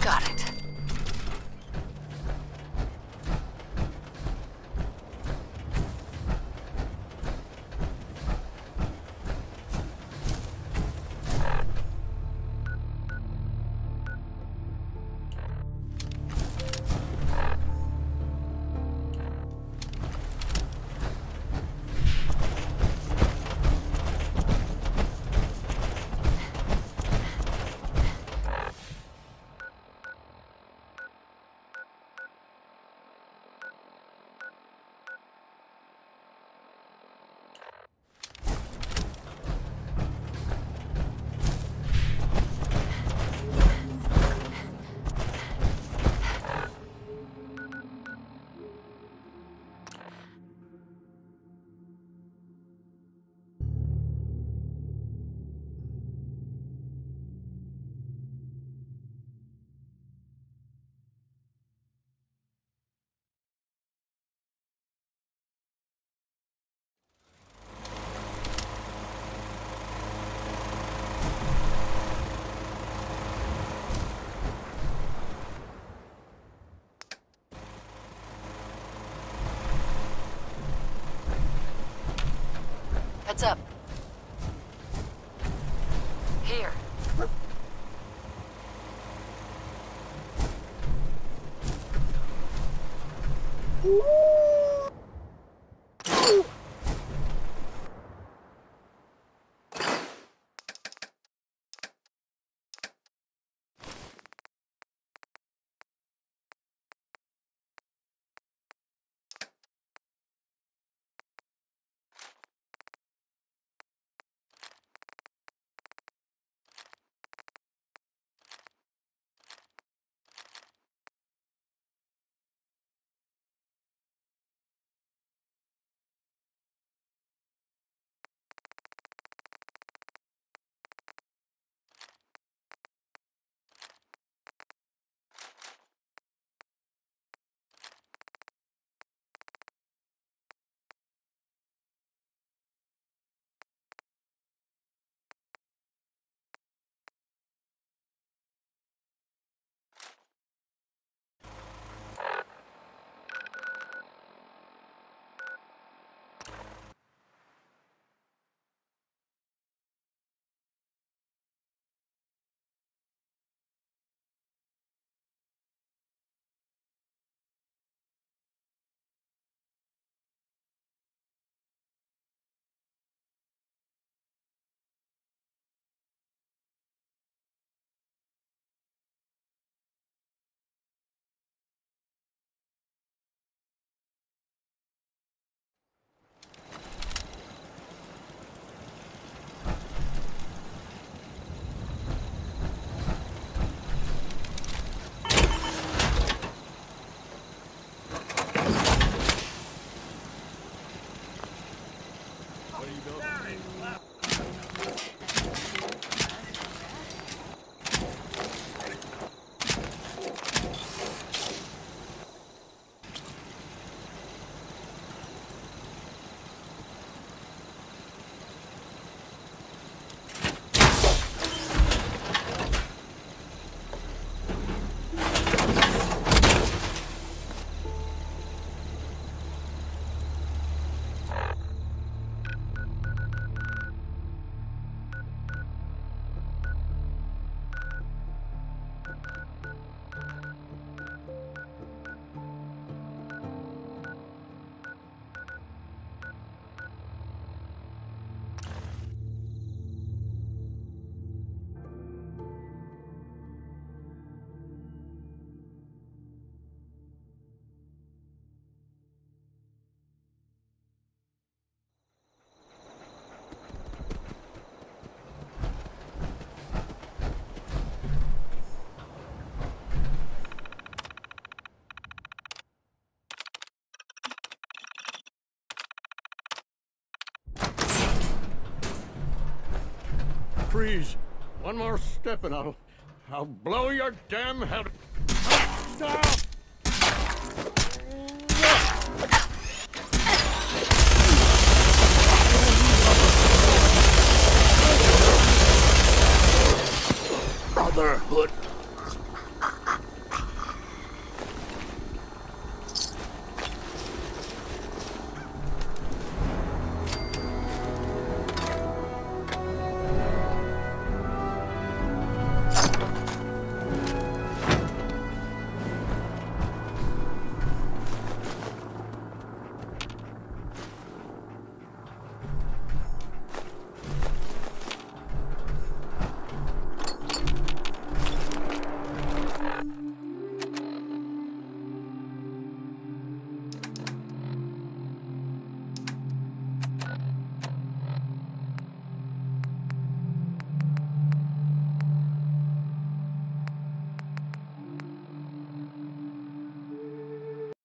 Got it. Heads up. Here. Freeze! One more step and I'll blow your damn head. Stop! Brotherhood.